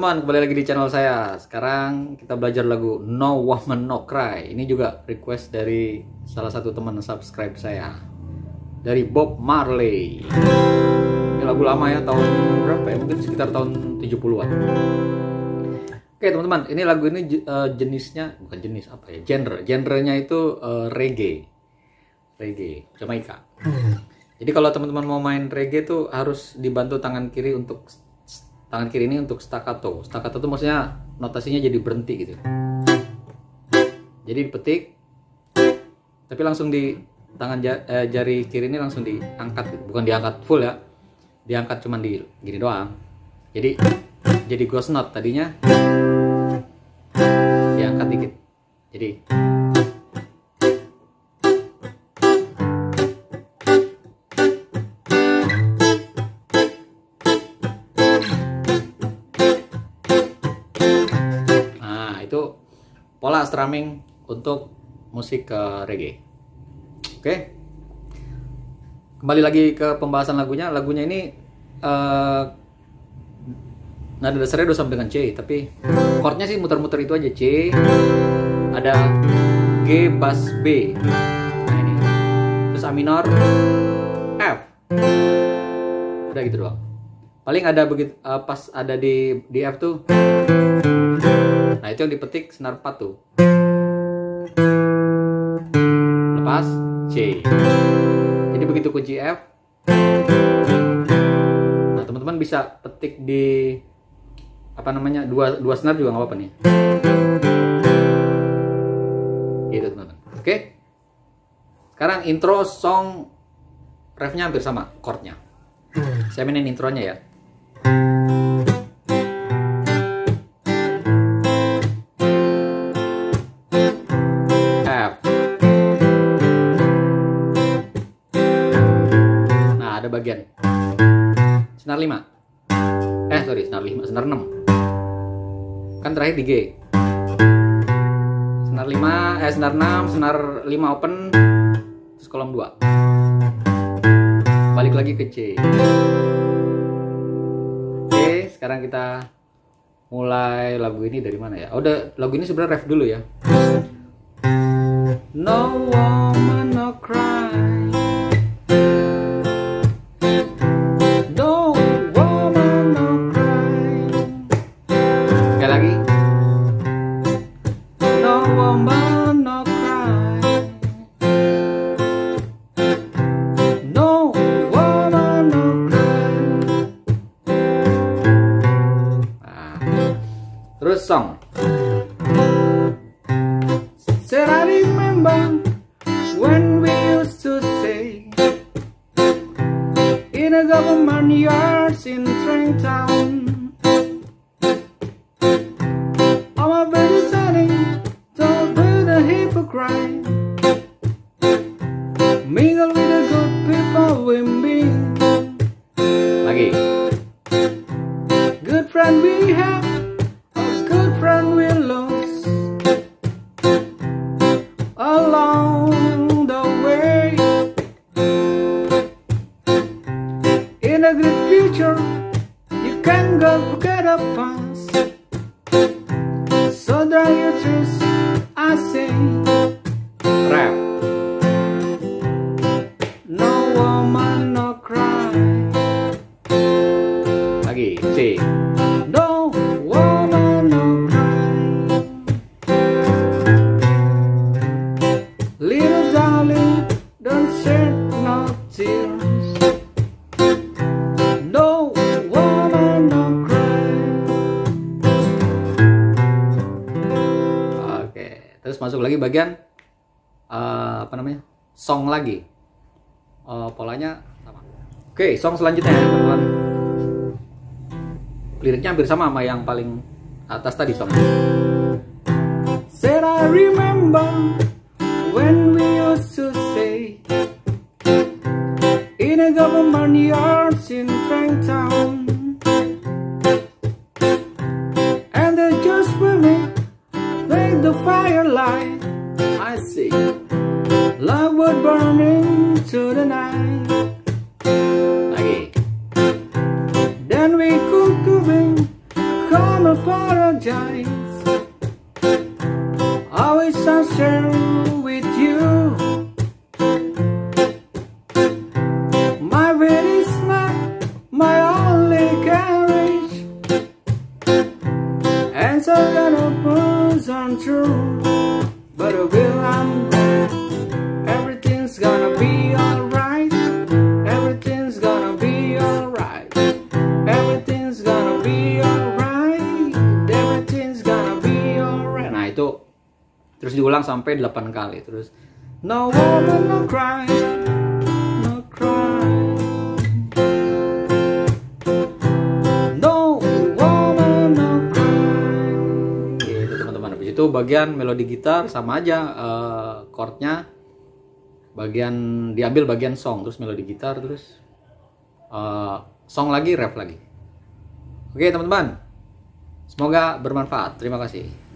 teman-teman, kembali lagi di channel saya. Sekarang kita belajar lagu No Woman No Cry. Ini juga request dari salah satu teman subscribe saya, dari Bob Marley. Ini lagu lama ya, tahun berapa ya? Mungkin sekitar tahun 70-an. Oke teman-teman, ini lagu ini jenisnya, bukan jenis apa ya, genrenya itu reggae Jamaika. Jadi kalau teman-teman mau main reggae tuh harus dibantu tangan kiri ini untuk staccato. Staccato itu maksudnya notasinya jadi berhenti gitu. Jadi dipetik, tapi langsung di tangan jari kiri ini langsung diangkat gitu. Bukan diangkat full ya, diangkat cuman di gini doang. Jadi ghost note, tadinya diangkat dikit. Jadi pola strumming untuk musik reggae. Oke. Kembali lagi ke pembahasan lagunya. Lagunya ini nada dasarnya do sama dengan C, tapi chordnya sih muter-muter itu aja. C, ada G bass B, nah ini, terus A minor, F, udah gitu doang. Paling ada begitu pas ada di F tuh. Nah itu yang dipetik senar 4 tuh. Lepas C. Jadi begitu kunci F. Nah teman-teman bisa petik di apa namanya, dua senar juga nggak apa-apa nih. Gitu teman-teman. Oke. Sekarang intro song, refnya hampir sama chordnya. Saya mainin intronya ya. Bagian senar 5, senar 6 kan terakhir di G, senar 5, senar 6, senar 5 open, terus kolom 2, balik lagi ke C. Oke, sekarang kita mulai lagu ini dari mana ya? Oh, udah, lagu ini sebenarnya ref dulu ya. No woman no cry, terus song. Said I remember when we used to stay in a government yards in Trenchtown. Our baby sunning, don't be the hypocrite, mingle with the good people we meet. Lagi, good friend we have, in a great future, you can go get a pass. So dry your tears, I say. Rap. No woman, no cry. Lagi, C. No woman, no cry. Little darling, don't shed no tears. Masuk lagi bagian apa namanya, song lagi, polanya sama. Oke, song selanjutnya ya teman-teman, liriknya hampir sama sama yang paling atas tadi song. Said I remember when we used to stay in a government yards in Trenchtown, and they just women make the firelight, I see love would burn into the night. Lagi. Then we could come a terus diulang sampai 8 kali. Terus no woman no cry, no cry. No woman no cry. Gitu teman-teman. Habis itu bagian melodi gitar sama aja chordnya. Bagian diambil bagian song, terus melodi gitar, terus song lagi, rap lagi. Oke teman-teman. Semoga bermanfaat. Terima kasih.